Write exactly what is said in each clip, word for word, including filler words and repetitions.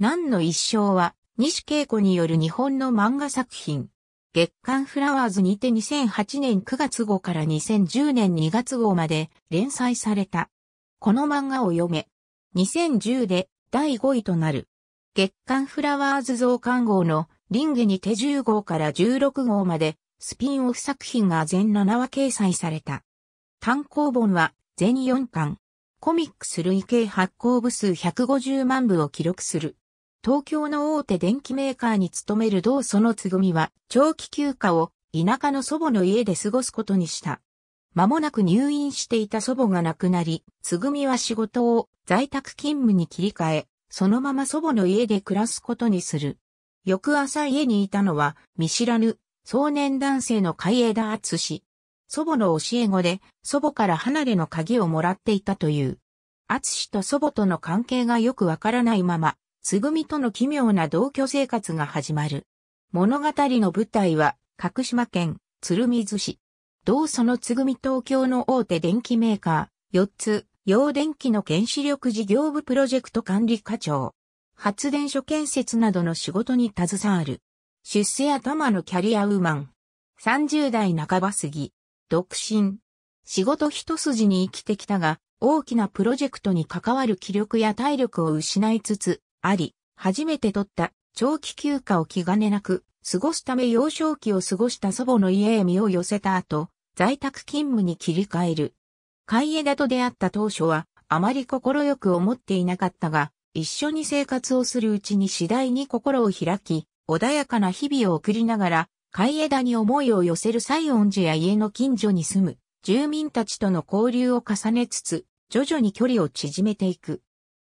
南の一生は、西恵子による日本の漫画作品。月刊フラワーズにてにせんはちねんくがつごうからにせんじゅうねんにがつごうまで連載された。この漫画を読め。にせんじゅうでだいごいとなる。月刊フラワーズ増刊号の林下にてじゅうごうからじゅうろくごうまでスピンオフ作品が全ななわ掲載された。単行本は全よんかん。コミックス累計発行部数ひゃくごじゅうまんぶを記録する。東京の大手電機メーカーに勤める同そのつぐみは長期休暇を田舎の祖母の家で過ごすことにした。間もなく入院していた祖母が亡くなり、つぐみは仕事を在宅勤務に切り替え、そのまま祖母の家で暮らすことにする。翌朝家にいたのは見知らぬ壮年男性の海江田敦史。祖母の教え子で祖母から離れの鍵をもらっていたという。敦史と祖母との関係がよくわからないまま、つぐみとの奇妙な同居生活が始まる。物語の舞台は、鹿島県、鶴水市。同そのつぐみ東京の大手電機メーカー、よっつ、洋電機の原子力事業部プロジェクト管理課長。発電所建設などの仕事に携わる。出世頭のキャリアウーマン。さんじゅうだいなかば過ぎ。独身。仕事一筋に生きてきたが、大きなプロジェクトに関わる気力や体力を失いつつ、あり、初めて取った長期休暇を気兼ねなく過ごすため幼少期を過ごした祖母の家へ身を寄せた後、在宅勤務に切り替える。海江田と出会った当初はあまり快く思っていなかったが、一緒に生活をするうちに次第に心を開き、穏やかな日々を送りながら、海江田に思いを寄せる西園寺や家の近所に住む住民たちとの交流を重ねつつ、徐々に距離を縮めていく。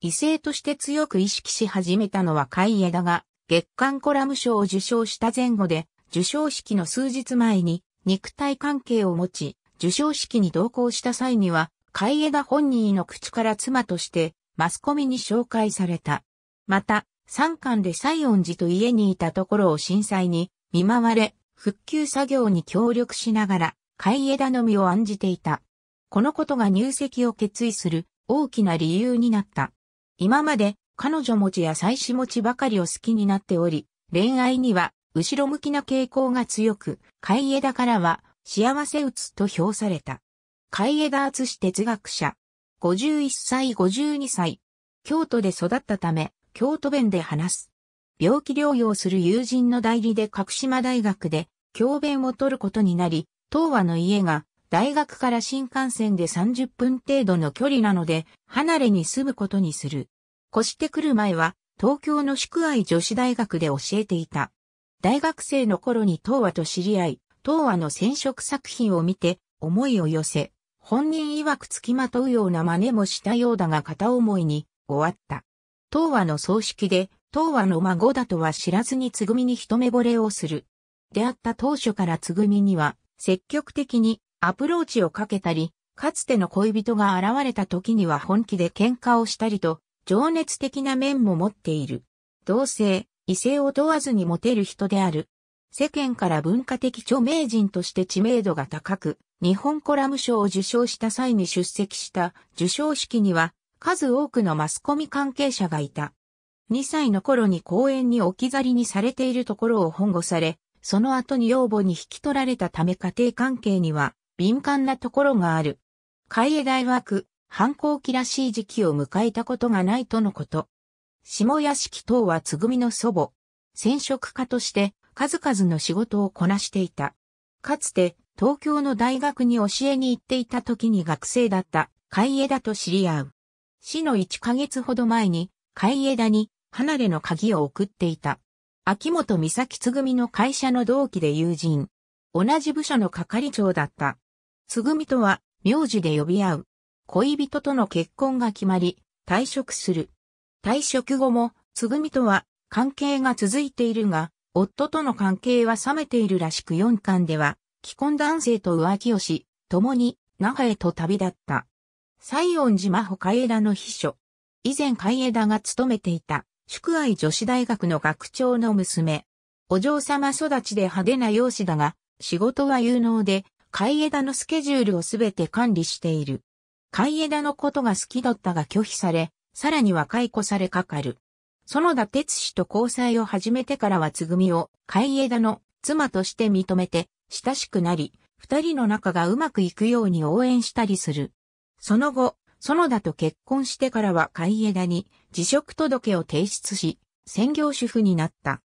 異性として強く意識し始めたのは海江田が月刊コラム賞を受賞した前後で、受賞式の数日前に肉体関係を持ち、受賞式に同行した際には海江田本人の口から妻としてマスコミに紹介された。また、さんかんで西園寺と家にいたところを震災に見舞われ、復旧作業に協力しながら海江田の身を案じていた。このことが入籍を決意する大きな理由になった。今まで彼女持ちや妻子持ちばかりを好きになっており、恋愛には後ろ向きな傾向が強く、海江田からは幸せうつと評された。海江田敦史哲学者。ごじゅういっさいごじゅうにさい。京都で育ったため、京都弁で話す。病気療養する友人の代理で鹿島大学で教鞭を取ることになり、当和の家が大学から新幹線でさんじゅっぷん程度の距離なので、離れに住むことにする。越してくる前は、東京の宿愛女子大学で教えていた。大学生の頃に東和と知り合い、東和の染色作品を見て、思いを寄せ、本人曰く付きまとうような真似もしたようだが片思いに終わった。東和の葬式で、東和の孫だとは知らずにつぐみに一目惚れをする。出会った当初からつぐみには、積極的に、アプローチをかけたり、かつての恋人が現れた時には本気で喧嘩をしたりと、情熱的な面も持っている。同性、異性を問わずにモテる人である。世間から文化的著名人として知名度が高く、日本コラム賞を受賞した際に出席した受賞式には、数多くのマスコミ関係者がいた。にさいの頃に公園に置き去りにされているところを保護され、その後に養母に引き取られたため家庭関係には、敏感なところがある。海江田曰く、反抗期らしい時期を迎えたことがないとのこと。下屋敷東和つぐみの祖母。染色家として数々の仕事をこなしていた。かつて東京の大学に教えに行っていた時に学生だった海江田と知り合う。死のいっかげつほど前に海江田に離れの鍵を送っていた。秋元美咲つぐみの会社の同期で友人。同じ部署の係長だった。つぐみとは、名字で呼び合う。恋人との結婚が決まり、退職する。退職後も、つぐみとは、関係が続いているが、夫との関係は冷めているらしくよんかんでは、既婚男性と浮気をし、共に、那覇へと旅立った。西園寺真帆海江田の秘書。以前海江田が勤めていた、宿愛女子大学の学長の娘。お嬢様育ちで派手な容姿だが、仕事は有能で、海江田のスケジュールをすべて管理している。海江田のことが好きだったが拒否され、さらに若い子されかかる。園田哲氏と交際を始めてからはつぐみを海江田の妻として認めて親しくなり、二人の仲がうまくいくように応援したりする。その後、園田と結婚してからは海江田に辞職届を提出し、専業主婦になった。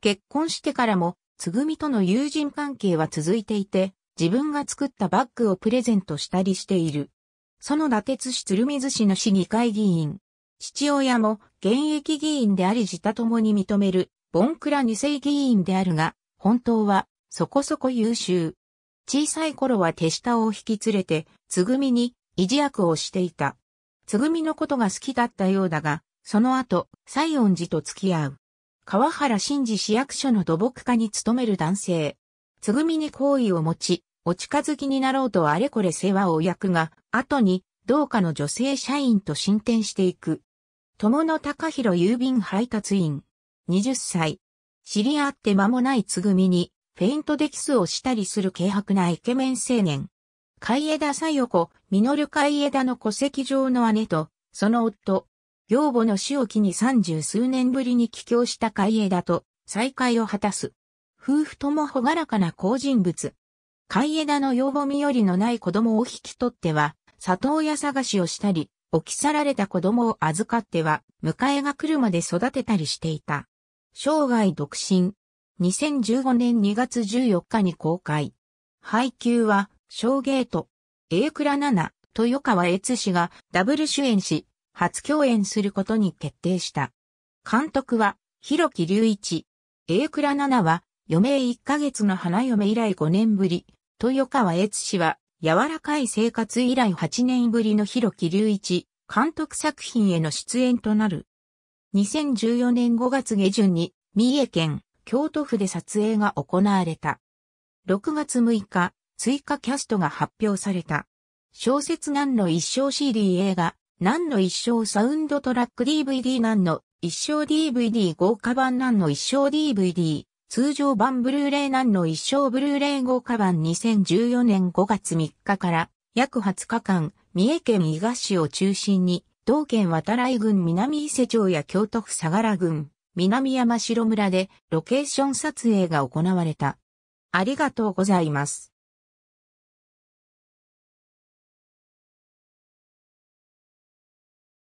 結婚してからも、つぐみとの友人関係は続いていて、自分が作ったバッグをプレゼントしたりしている。園田哲氏鶴見市の市議会議員。父親も現役議員であり自他ともに認める、ボンクラ二世議員であるが、本当はそこそこ優秀。小さい頃は手下を引き連れて、つぐみに維持役をしていた。つぐみのことが好きだったようだが、その後、西園寺と付き合う。川原新司市役所の土木課に勤める男性。つぐみに好意を持ち、お近づきになろうとあれこれ世話を焼くが、後に、同課の女性社員と進展していく。友野貴弘郵便配達員。にじゅっさい。知り合って間もないつぐみに、フェイントでキスをしたりする軽薄なイケメン青年。海江田小夜子、実海江田の戸籍上の姉と、その夫。養母の死を機に三十数年ぶりに帰郷した海江田と再会を果たす。夫婦ともほがらかな好人物。海江田の養母身寄りのない子供を引き取っては、里親探しをしたり、置き去られた子供を預かっては、迎えが来るまで育てたりしていた。生涯独身。にせんじゅうごねんにがつじゅうよっかに公開。配給は、小ゲート。榮倉奈々、豊川悦司がダブル主演し、初共演することに決定した。監督は、広木隆一。榮倉奈々は、余命いっかげつの花嫁以来ごねんぶり。豊川悦司は、柔らかい生活以来はちねんぶりの広木隆一。監督作品への出演となる。にせんじゅうよねんごがつげじゅんに、三重県、京都府で撮影が行われた。ろくがつむいか、追加キャストが発表された。小説なんの一生 シーディー 映画。なんの一生サウンドトラック ディーブイディー なんの一生 ディーブイディー 豪華版なんの一生 ディーブイディー 通常版ブルーレイなんの一生ブルーレイ豪華版にせんじゅうよねんごがつみっかから約はつかかん三重県伊賀市を中心に同県渡来郡南伊勢町や京都府相良郡南山城村でロケーション撮影が行われた。ありがとうございます。